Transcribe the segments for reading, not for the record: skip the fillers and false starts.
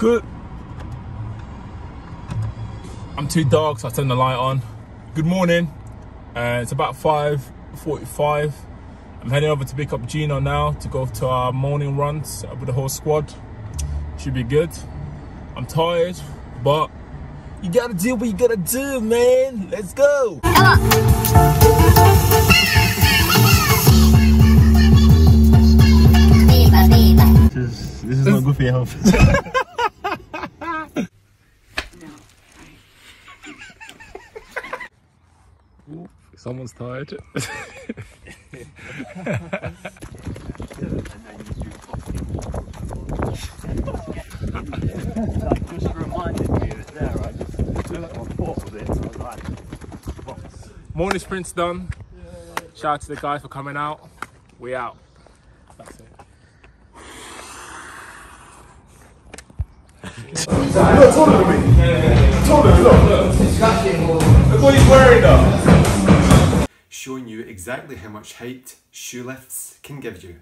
Good. I'm too dark, so I turned the light on. Good morning. It's about 5:45. I'm heading over to pick up Gino now to go to our morning runs with the whole squad. Should be good. I'm tired, but you gotta do what you gotta do, man. Let's go. This is not good for your health. No. Someone's tired. That just reminded me of it there. I just took my thought of it. I was like, box. Morning sprint's done. Yeah. Shout out to the guys for coming out. We out. That's it. Look, told him to me. Told him, look. Look what he's wearing though. Showing you exactly how much height shoe lifts can give you.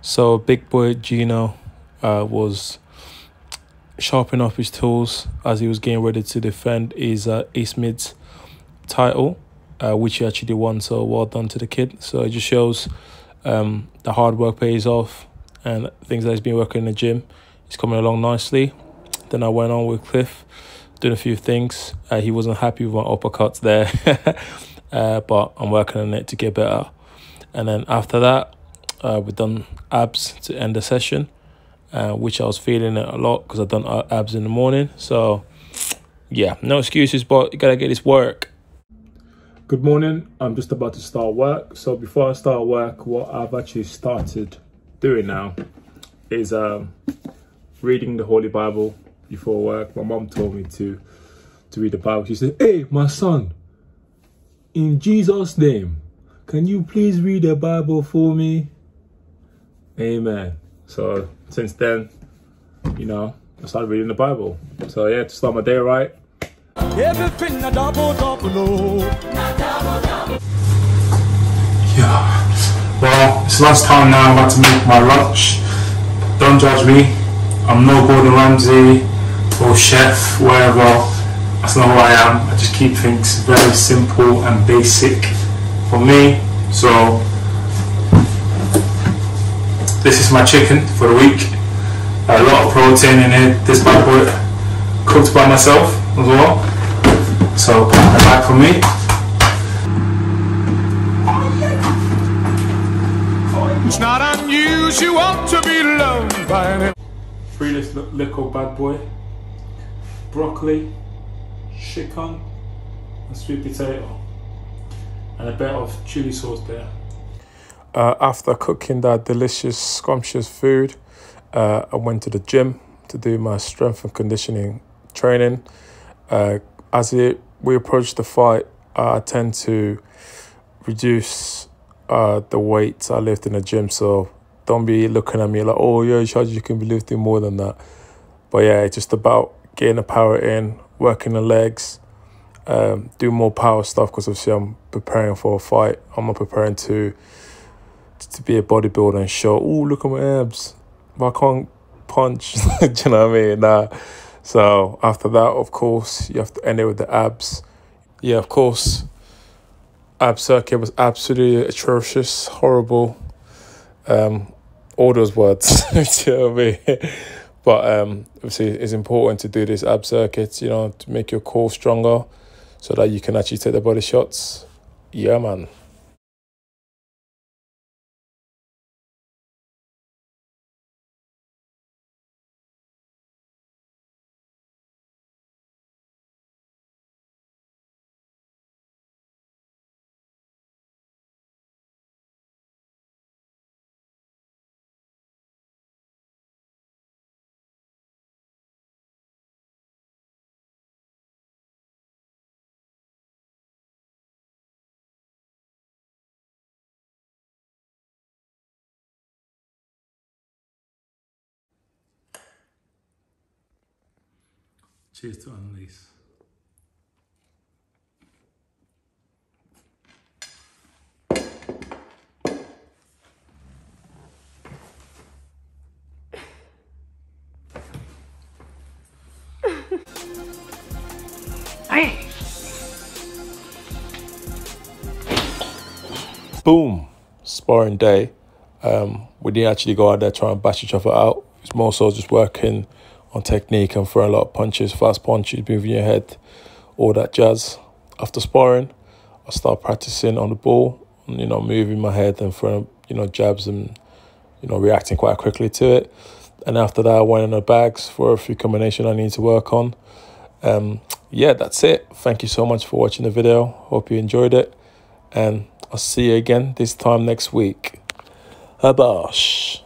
So big boy Gino was sharpening up his tools as he was getting ready to defend his East Mids title, which he actually won, so well done to the kid. So it just shows the hard work pays off, and things that he's been working in the gym, he's coming along nicely. Then I went on with Cliff, doing a few things. He wasn't happy with my uppercuts there, but I'm working on it to get better. And then after that, we've done abs to end the session. Which I was feeling it a lot because I've done abs in the morning. So yeah, no excuses, but you gotta get this work. Good morning, I'm just about to start work. So before I start work, what I've actually started doing now is reading the Holy Bible before work. My mom told me to read the Bible. She said, "Hey, my son, in Jesus' name, can you please read the Bible for me?" Amen. So since then, you know, I started reading the Bible. So yeah, to start my day right. Everything a double. Yeah, well, it's lunchtime now. I'm about to make my lunch. Don't judge me. I'm no Gordon Ramsay or chef, whatever. That's not who I am. I just keep things very simple and basic for me. So this is my chicken for the week. A lot of protein in it. This bad boy cooked by myself as well. So pack it back for me. It's not unusual to be loved by anyone. Free this little bad boy. Broccoli, chicken, and sweet potato. And a bit of chili sauce there. After cooking that delicious, scrumptious food, I went to the gym to do my strength and conditioning training. As we approach the fight, I tend to reduce the weights I lift in the gym. So don't be looking at me like, "Oh, yeah, you can be lifting more than that." But yeah, it's just about getting the power in, working the legs, do more power stuff because obviously I'm preparing for a fight. I'm not preparing to be a bodybuilder and show, "Oh, look at my abs, but I can't punch." Do you know what I mean? Nah. So after that, of course, you have to end it with the abs. Yeah, of course, ab circuit was absolutely atrocious, horrible. All those words. Do you know what I mean? But obviously, it's important to do this ab circuit, you know, to make your core stronger so that you can actually take the body shots. Yeah, man. Cheers to Annalise. Hey. Boom. Sparring day. We didn't actually go out there trying to bash each other out. It's more so just working on technique and throwing a lot of punches, fast punches, moving your head, all that jazz. After sparring, I start practicing on the ball, and, moving my head and throwing, jabs and, reacting quite quickly to it. And after that, I went in the bags for a few combinations I need to work on. Yeah, that's it. Thank you so much for watching the video. Hope you enjoyed it. And I'll see you again this time next week. Habash.